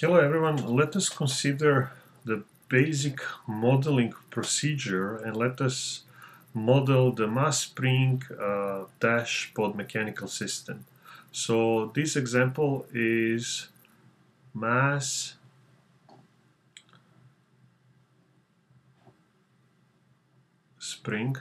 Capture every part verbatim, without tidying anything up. Hello everyone, let us consider the basic modeling procedure and let us model the mass spring uh, dash pod mechanical system. So this example is mass spring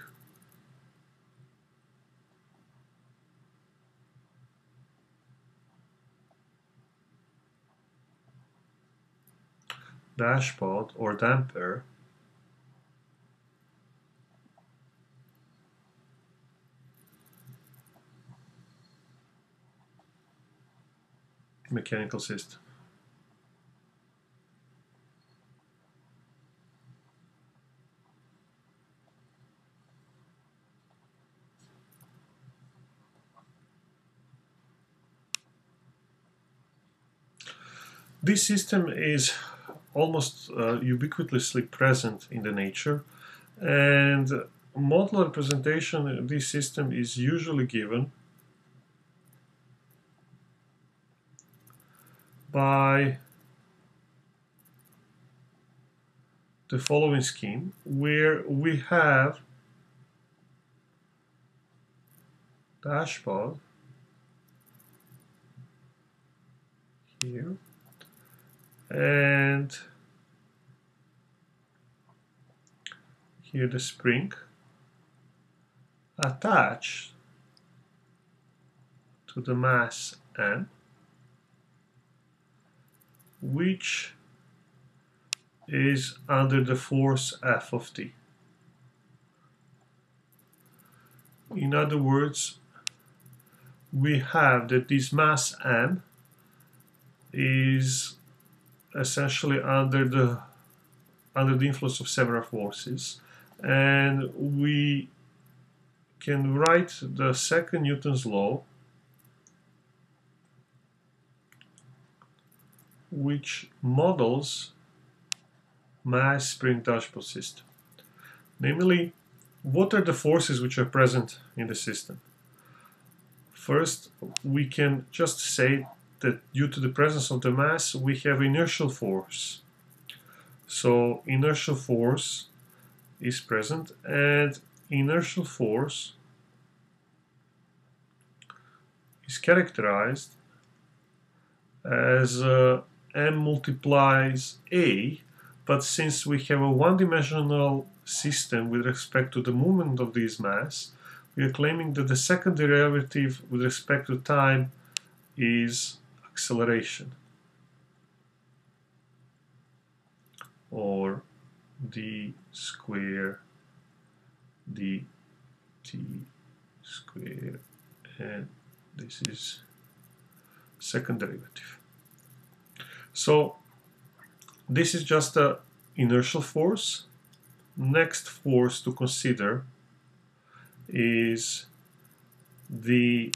dash pod or damper mechanical system. This system is almost uh, ubiquitously present in the nature, and modular representation of this system is usually given by the following scheme, where we have dash pod here and here the spring attached to the mass M, which is under the force F of T. In other words, we have that this mass M is essentially under the under the influence of several forces, and we can write the second Newton's law, which models mass spring dash pod system. Namely, what are the forces which are present in the system? First, we can just say that due to the presence of the mass, we have inertial force. So inertial force is present, and inertial force is characterized as uh, M multiplies A, but since we have a one-dimensional system with respect to the movement of this mass, we are claiming that the second derivative with respect to time is acceleration, or d square dt square, and this is second derivative. So this is just a inertial force. Next force to consider is the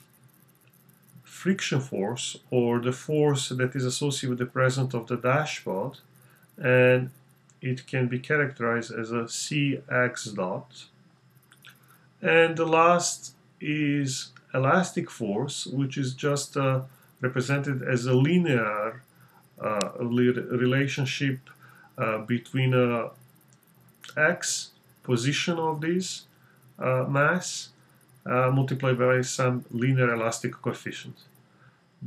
friction force, or the force that is associated with the presence of the dash pod, and it can be characterized as a C x dot. And the last is elastic force, which is just uh, represented as a linear uh, relationship uh, between uh, x, position of this uh, mass, Uh, multiplied by some linear elastic coefficient.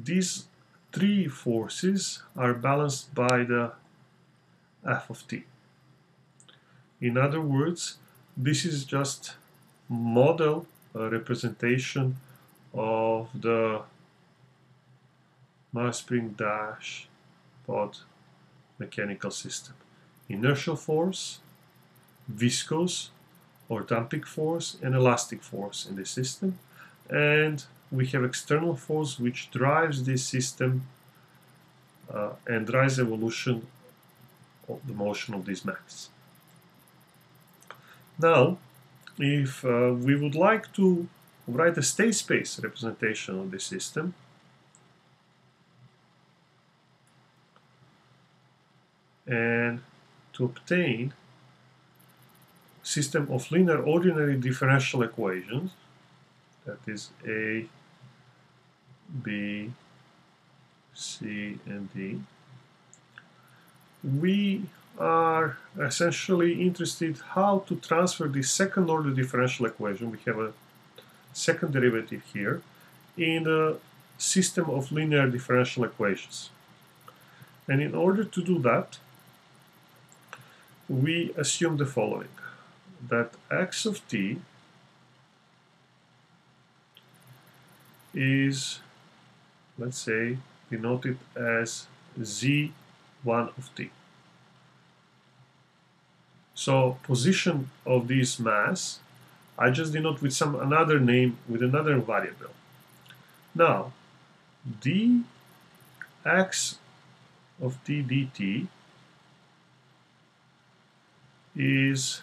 These three forces are balanced by the F of T. In other words, this is just model uh, representation of the mass spring dash pod mechanical system. Inertial force, viscous or damping force, and elastic force in the system, and we have external force which drives this system uh, and drives evolution of the motion of this mass. Now, if uh, we would like to write a state space representation of the system, and to obtain system of linear ordinary differential equations, that is A, B, C, and D, we are essentially interested how to transfer this second order differential equation, we have a second derivative here, in a system of linear differential equations. And in order to do that, we assume the following, that x of t is, let's say, denoted as z one of t. So position of this mass, I just denote with some another name, with another variable. Now, dx of t dt is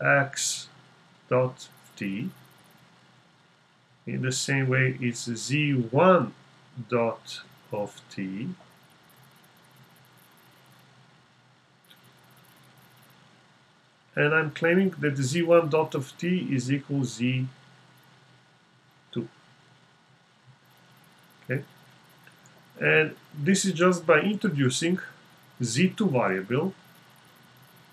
x dot t. In the same way, it's z one dot of t and I'm claiming that the z one dot of t is equal z two. Okay, and this is just by introducing z two variable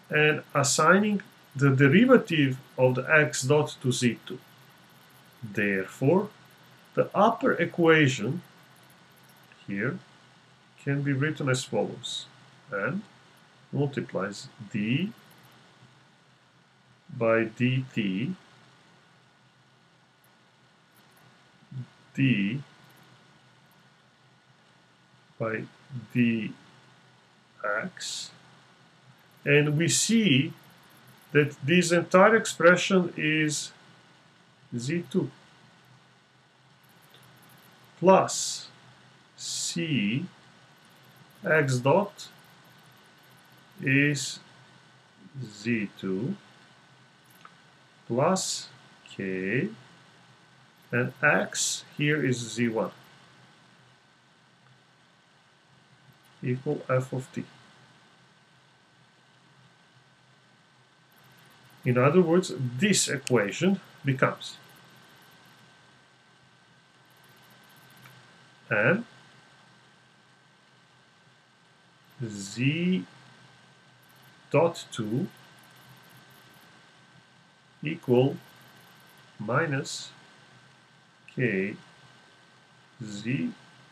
and assigning the derivative of the x dot to z two. Therefore, the upper equation here can be written as follows, and multiplies d by dt d by dx, and we see that this entire expression is z two plus c x dot is z two plus k, and x here is z one, equal f of t. In other words, this equation becomes, and z dot two equal minus k z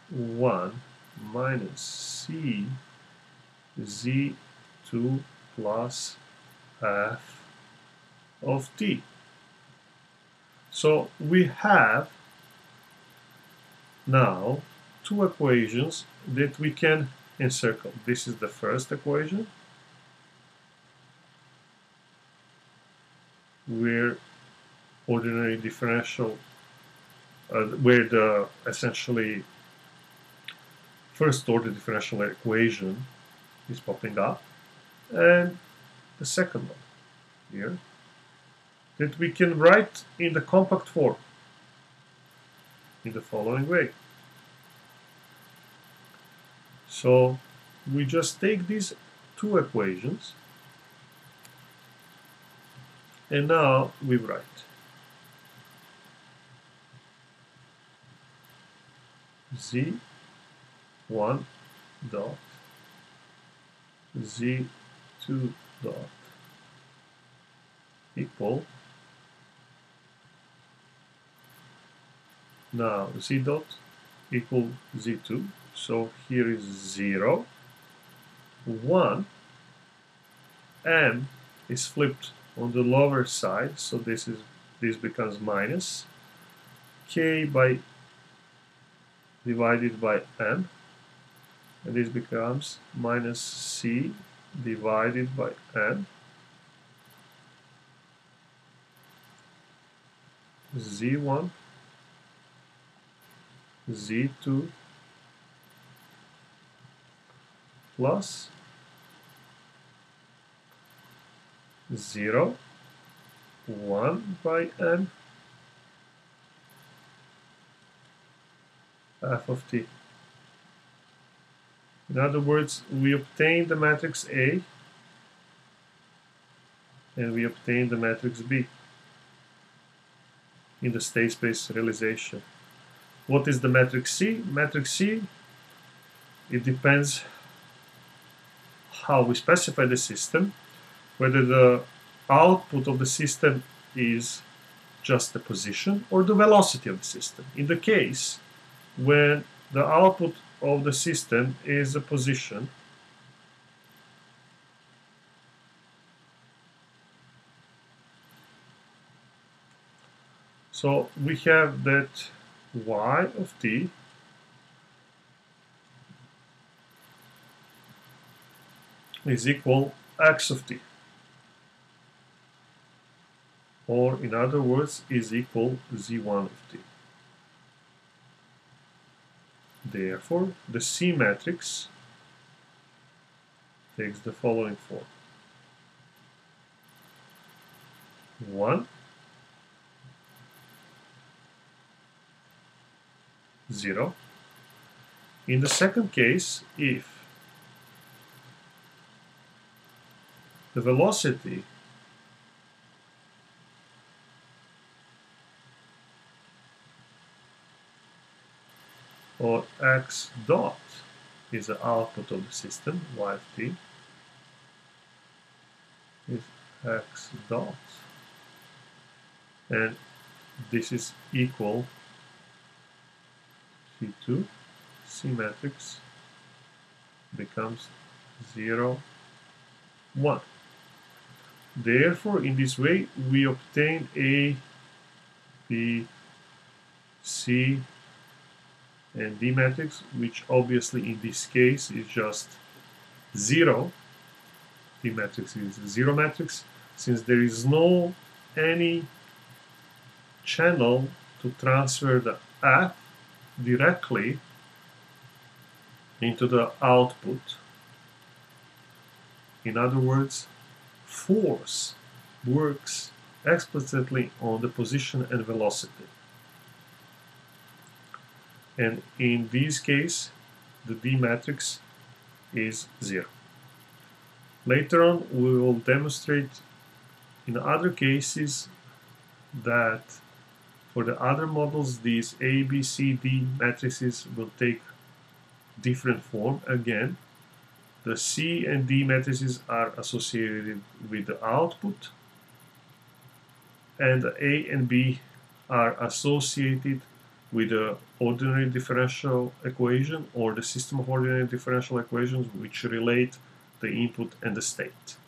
one minus c z two plus f of t. So we have now two equations that we can encircle. This is the first equation, where ordinary differential, uh, where the essentially first order differential equation is popping up, and the second one here that we can write in the compact form in the following way. So we just take these two equations and now we write z one dot z two dot equal, now z dot equal z two, so here is zero, one, m is flipped on the lower side, so this is this becomes minus k by divided by m, and this becomes minus c divided by m, z one, z two plus zero, one by n, f of t. In other words, we obtain the matrix A and we obtain the matrix B in the state space realization. What is the matrix C? Matrix C it depends how we specify the system, whether the output of the system is just the position or the velocity of the system. In the case when the output of the system is the position, so we have that y of t is equal x of t, or in other words is equal z one of t. Therefore, the C matrix takes the following form: one, zero. In the second case, if the velocity or x dot is the output of the system, y of t is x dot, and this is equal T two, C matrix becomes zero, one. Therefore, in this way we obtain A, B, C and D matrix, which obviously in this case is just zero. D matrix is zero matrix, since there is no any channel to transfer the F directly into the output. In other words, force works explicitly on the position and velocity. And in this case, the D matrix is zero. Later on, we will demonstrate in other cases that for the other models, these A, B, C, D matrices will take different form again. The C and D matrices are associated with the output, and the A and B are associated with the ordinary differential equation or the system of ordinary differential equations which relate the input and the state.